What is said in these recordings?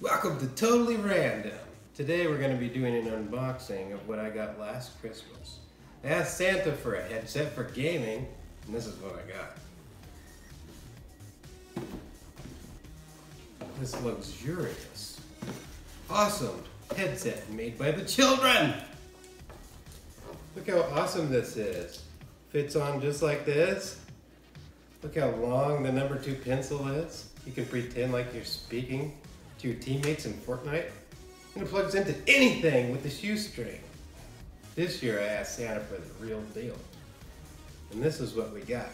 Welcome to Totally Random. Today we're going to be doing an unboxing of what I got last Christmas. I asked Santa for a headset for gaming, and this is what I got. This luxurious, awesome headset made by the children. Look how awesome this is. Fits on just like this. Look how long the number 2 pencil is. You can pretend like you're speaking to your teammates in Fortnite. And it plugs into anything with the shoestring. This year I asked Santa for the real deal. And this is what we got.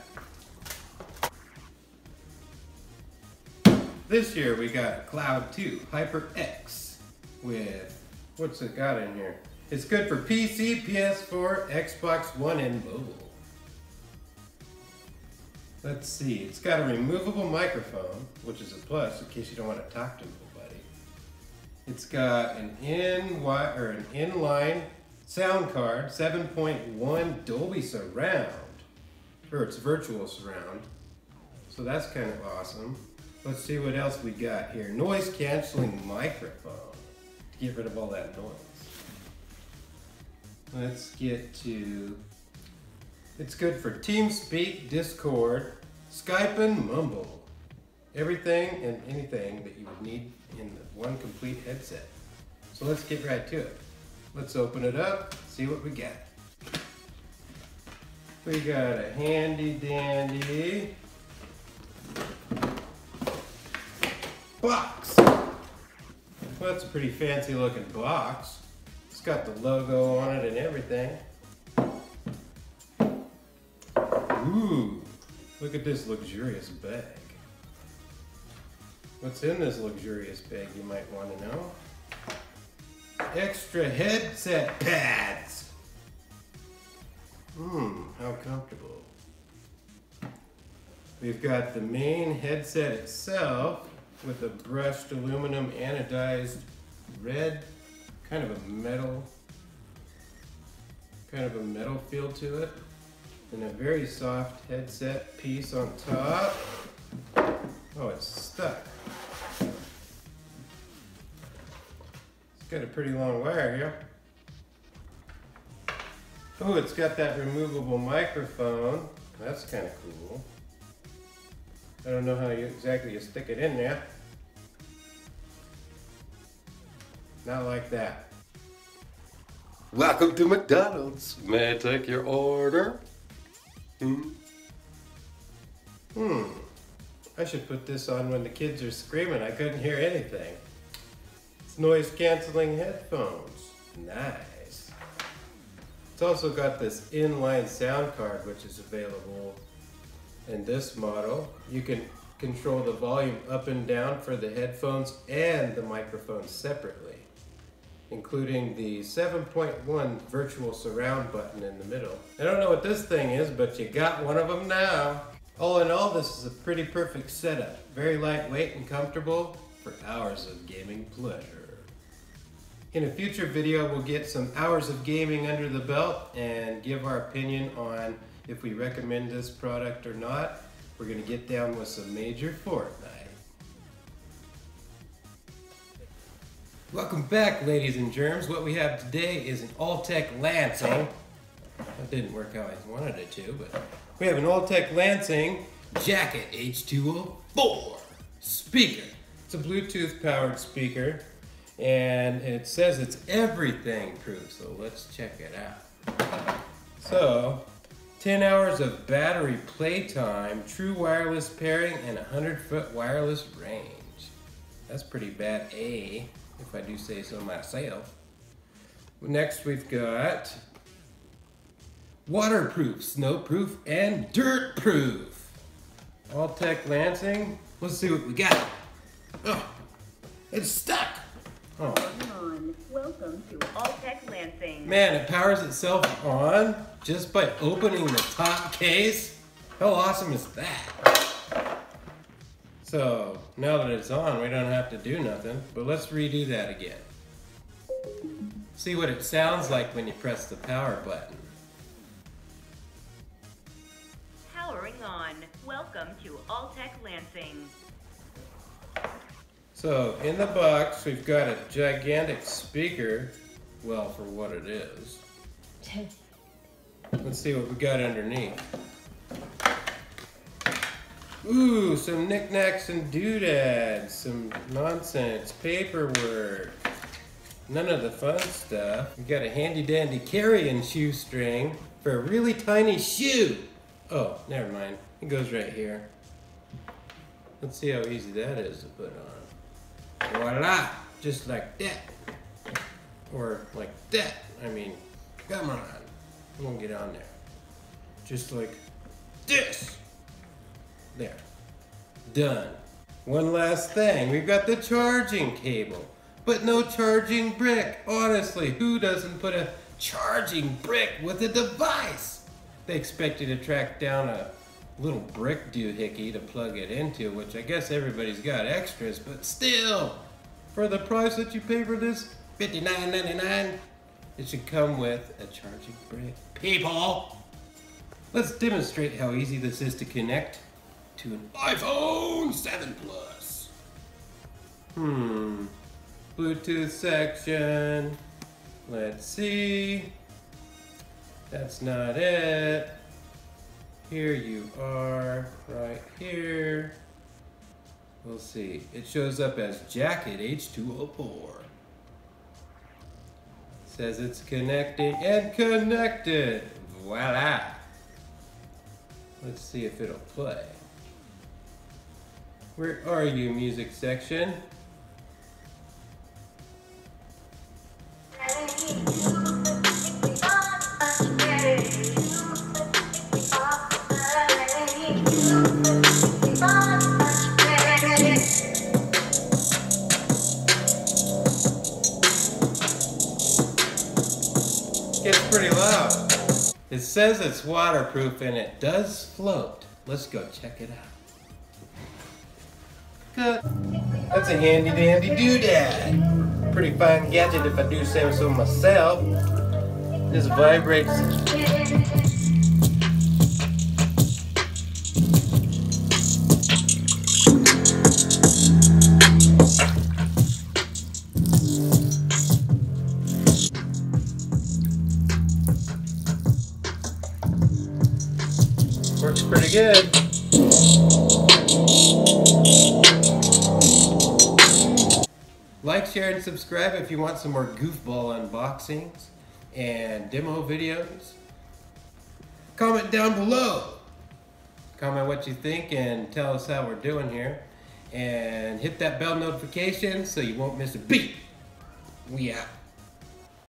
This year we got Cloud II X with, what's it got in here? It's good for PC, PS4, Xbox One, and mobile. Let's see, it's got a removable microphone, which is a plus in case you don't want to talk to nobody. It's got an inline sound card, 7.1 Dolby surround, or it's virtual surround. So that's kind of awesome. Let's see what else we got here. Noise canceling microphone to get rid of all that noise. Let's get to, it's good for TeamSpeak, Discord, Skype, and Mumble. Everything and anything that you would need in one complete headset. So let's get right to it. Let's open it up, see what we got. We got a handy dandy box. Well, that's a pretty fancy looking box. It's got the logo on it and everything. Ooh, look at this luxurious bag. What's in this luxurious bag, you might want to know? Extra headset pads. How comfortable. We've got the main headset itself with a brushed aluminum anodized red, kind of a metal feel to it. And a very soft headset piece on top. Oh, it's stuck. It's got a pretty long wire here. Oh, it's got that removable microphone. That's kind of cool. I don't know how exactly you stick it in there. Not like that. Welcome to McDonald's. May I take your order? I should put this on when the kids are screaming. I couldn't hear anything. It's noise canceling headphones. Nice. It's also got this inline sound card, which is available in this model. You can control the volume up and down for the headphones and the microphone separately, including the 7.1 virtual surround button in the middle. I don't know what this thing is, but you got one of them now. All in all, this is a pretty perfect setup. Very lightweight and comfortable for hours of gaming pleasure. In a future video, we'll get some hours of gaming under the belt and give our opinion on if we recommend this product or not. We're gonna get down with some major Fortnite. Welcome back, ladies and germs. What we have today is an Altec Lansing. That didn't work how I wanted it to, but we have an Altec Lansing Jacket H204 speaker. It's a Bluetooth powered speaker, and it says it's everything proof, so let's check it out. So, 10 hours of battery playtime, true wireless pairing, and 100-foot wireless range. That's pretty bad, eh? If I do say so myself. Next we've got waterproof, snowproof, and dirtproof. Altec Lansing. Let's see what we got. Oh, it's stuck. Oh. Come on. Welcome to Altec Lansing. Man, it powers itself on just by opening the top case. How awesome is that? So, now that it's on, we don't have to do nothing, but let's redo that again. See what it sounds like when you press the power button. Powering on. Welcome to Altec Lansing. So in the box, we've got a gigantic speaker. Well, for what it is. Let's see what we got underneath. Ooh, some knickknacks and doodads, some nonsense, paperwork. None of the fun stuff. We got a handy dandy carrying shoestring for a really tiny shoe. Oh, never mind. It goes right here. Let's see how easy that is to put on. Voila! Just like that. Or like that. I mean, come on. It won't get on there. Just like this. There. Done. One last thing. We've got the charging cable, but no charging brick. Honestly, who doesn't put a charging brick with a device? They expect you to track down a little brick doohickey to plug it into, which I guess everybody's got extras, but still, for the price that you pay for this, $59.99, it should come with a charging brick. People! Let's demonstrate how easy this is to connect to an iPhone 7 Plus. Bluetooth section. Let's see. That's not it. Here you are, right here. We'll see. It shows up as Jacket H204. It says it's connecting and connected. Voila. Let's see if it'll play. Where are you, music section? Gets pretty loud. It says it's waterproof and it does float. Let's go check it out. That's a handy dandy doodad. Pretty fine gadget if I do say so myself. This vibrates. Works pretty good. Like, share, and subscribe if you want some more goofball unboxings and demo videos. Comment down below. Comment what you think and tell us how we're doing here. And hit that bell notification so you won't miss a beat. We out.